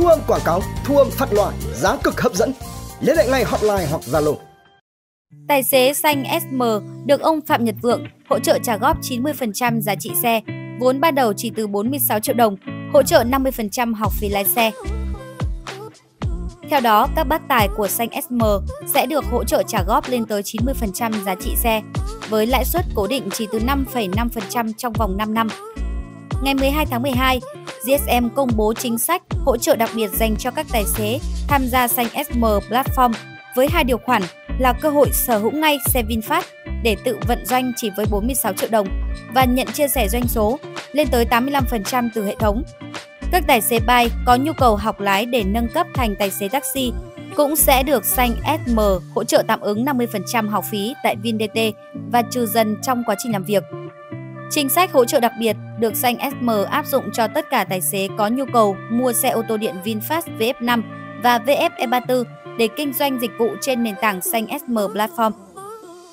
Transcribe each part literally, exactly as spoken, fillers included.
thu âm quảng cáo, thu âm phát loa, giá cực hấp dẫn. Liên hệ ngay hotline hoặc Zalo. Tài xế Xanh ét em được ông Phạm Nhật Vượng hỗ trợ trả góp chín mươi phần trăm giá trị xe, vốn ban đầu chỉ từ bốn mươi sáu triệu đồng, hỗ trợ năm mươi phần trăm học phí lái xe. Theo đó, các bác tài của Xanh ét em sẽ được hỗ trợ trả góp lên tới chín mươi phần trăm giá trị xe, với lãi suất cố định chỉ từ năm phẩy năm phần trăm trong vòng năm năm. Ngày mười hai tháng mười hai, giê ét em công bố chính sách hỗ trợ đặc biệt dành cho các tài xế tham gia Xanh ét em Platform với hai điều khoản là cơ hội sở hữu ngay xe VinFast để tự vận doanh chỉ với bốn mươi sáu triệu đồng và nhận chia sẻ doanh số lên tới tám mươi lăm phần trăm từ hệ thống. Các tài xế bay có nhu cầu học lái để nâng cấp thành tài xế taxi cũng sẽ được Xanh ét em hỗ trợ tạm ứng năm mươi phần trăm học phí tại VinDT và trừ dần trong quá trình làm việc. Chính sách hỗ trợ đặc biệt được Xanh ét em áp dụng cho tất cả tài xế có nhu cầu mua xe ô tô điện VinFast V F năm và V F e ba mươi tư để kinh doanh dịch vụ trên nền tảng Xanh ét em Platform.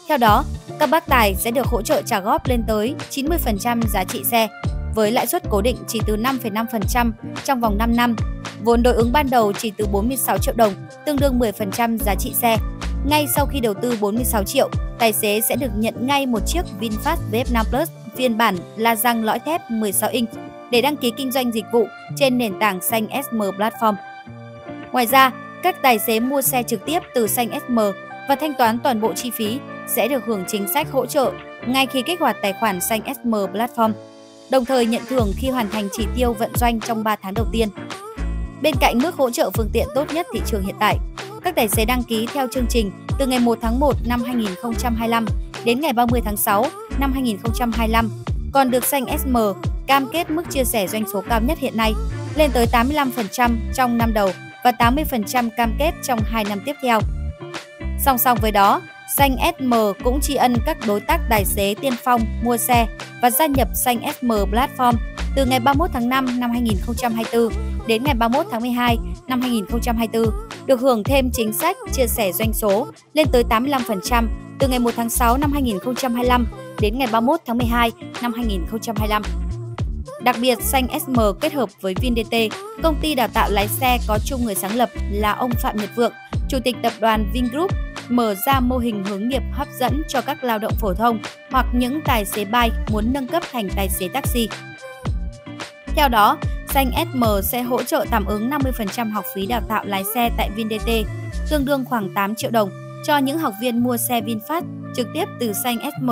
Theo đó, các bác tài sẽ được hỗ trợ trả góp lên tới chín mươi phần trăm giá trị xe, với lãi suất cố định chỉ từ năm phẩy năm phần trăm trong vòng năm năm, vốn đối ứng ban đầu chỉ từ bốn mươi sáu triệu đồng, tương đương mười phần trăm giá trị xe. Ngay sau khi đầu tư bốn mươi sáu triệu, tài xế sẽ được nhận ngay một chiếc VinFast V F năm Plus phiên bản la răng lõi thép mười sáu inch để đăng ký kinh doanh dịch vụ trên nền tảng Xanh ét em Platform. Ngoài ra, các tài xế mua xe trực tiếp từ Xanh ét em và thanh toán toàn bộ chi phí sẽ được hưởng chính sách hỗ trợ ngay khi kích hoạt tài khoản Xanh ét em Platform, đồng thời nhận thưởng khi hoàn thành chỉ tiêu vận doanh trong ba tháng đầu tiên. Bên cạnh mức hỗ trợ phương tiện tốt nhất thị trường hiện tại, các tài xế đăng ký theo chương trình từ ngày một tháng một năm hai nghìn không trăm hai mươi lăm đến ngày ba mươi tháng sáu năm hai nghìn không trăm hai mươi lăm còn được Xanh ét em cam kết mức chia sẻ doanh số cao nhất hiện nay lên tới tám mươi lăm phần trăm trong năm đầu và tám mươi phần trăm cam kết trong hai năm tiếp theo. Song song với đó, Xanh ét em cũng tri ân các đối tác tài xế tiên phong mua xe và gia nhập Xanh ét em Platform từ ngày ba mươi mốt tháng năm năm hai nghìn không trăm hai mươi tư đến ngày ba mươi mốt tháng mười hai năm hai nghìn không trăm hai mươi tư, được hưởng thêm chính sách chia sẻ doanh số lên tới tám mươi lăm phần trăm từ ngày một tháng sáu năm hai nghìn không trăm hai mươi lăm đến ngày ba mươi mốt tháng mười hai năm hai nghìn không trăm hai mươi lăm. Đặc biệt, Xanh ét em kết hợp với VinDT, công ty đào tạo lái xe có chung người sáng lập là ông Phạm Nhật Vượng, chủ tịch tập đoàn Vingroup, mở ra mô hình hướng nghiệp hấp dẫn cho các lao động phổ thông hoặc những tài xế bay muốn nâng cấp thành tài xế taxi. Theo đó, Xanh ét em sẽ hỗ trợ tạm ứng năm mươi phần trăm học phí đào tạo lái xe tại VinDT, tương đương khoảng tám triệu đồng cho những học viên mua xe VinFast trực tiếp từ Xanh ét em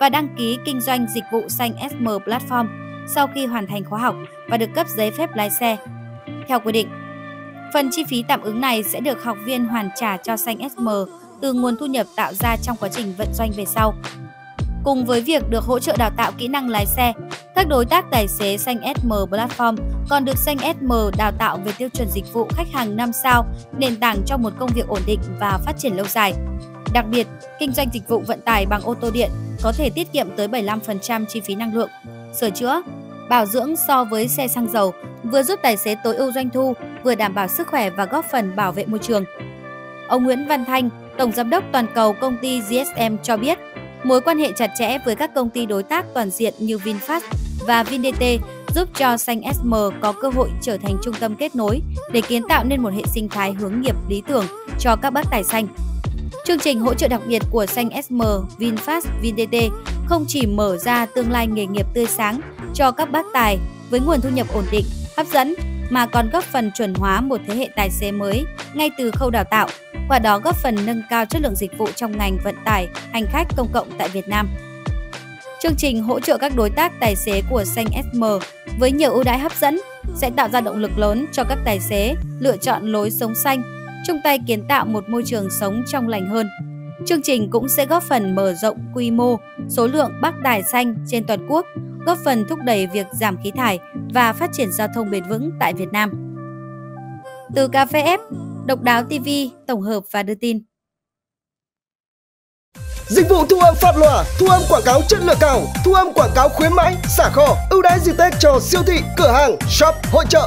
và đăng ký kinh doanh dịch vụ Xanh ét em Platform sau khi hoàn thành khóa học và được cấp giấy phép lái xe. Theo quy định, phần chi phí tạm ứng này sẽ được học viên hoàn trả cho Xanh ét em từ nguồn thu nhập tạo ra trong quá trình vận doanh về sau. Cùng với việc được hỗ trợ đào tạo kỹ năng lái xe, các đối tác tài xế Xanh ét em Platform còn được Xanh ét em đào tạo về tiêu chuẩn dịch vụ khách hàng năm sao, nền tảng cho một công việc ổn định và phát triển lâu dài. Đặc biệt, kinh doanh dịch vụ vận tải bằng ô tô điện có thể tiết kiệm tới bảy mươi lăm phần trăm chi phí năng lượng, sửa chữa, bảo dưỡng so với xe xăng dầu, vừa giúp tài xế tối ưu doanh thu, vừa đảm bảo sức khỏe và góp phần bảo vệ môi trường. Ông Nguyễn Văn Thanh, Tổng Giám đốc Toàn cầu công ty giê ét em cho biết, mối quan hệ chặt chẽ với các công ty đối tác toàn diện như VinFast và VinDT giúp cho Xanh ét em có cơ hội trở thành trung tâm kết nối để kiến tạo nên một hệ sinh thái hướng nghiệp lý tưởng cho các bác tài xanh. Chương trình hỗ trợ đặc biệt của Xanh ét em, VinFast, VinDT không chỉ mở ra tương lai nghề nghiệp tươi sáng cho các bác tài với nguồn thu nhập ổn định, hấp dẫn, mà còn góp phần chuẩn hóa một thế hệ tài xế mới ngay từ khâu đào tạo, qua đó góp phần nâng cao chất lượng dịch vụ trong ngành vận tải hành khách công cộng tại Việt Nam. Chương trình hỗ trợ các đối tác tài xế của Xanh ét em với nhiều ưu đãi hấp dẫn sẽ tạo ra động lực lớn cho các tài xế lựa chọn lối sống xanh, chung tay kiến tạo một môi trường sống trong lành hơn. Chương trình cũng sẽ góp phần mở rộng quy mô, số lượng bác tài xanh trên toàn quốc, góp phần thúc đẩy việc giảm khí thải và phát triển giao thông bền vững tại Việt Nam. Từ CafeF, Độc Đáo ti vi tổng hợp và đưa tin. Dịch vụ thu âm phát loa, thu âm quảng cáo chất lượng cao, thu âm quảng cáo khuyến mãi, xả kho, ưu đãi dịp Tết cho siêu thị, cửa hàng, shop, hội trợ.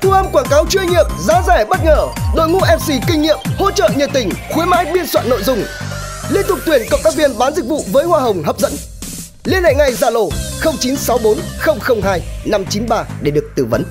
Thu âm quảng cáo chuyên nghiệp, giá rẻ bất ngờ, đội ngũ em xê kinh nghiệm, hỗ trợ nhiệt tình, khuyến mãi biên soạn nội dung. Liên tục tuyển cộng tác viên bán dịch vụ với hoa hồng hấp dẫn. Liên hệ ngay Zalo không chín sáu bốn không không hai năm chín ba để được tư vấn.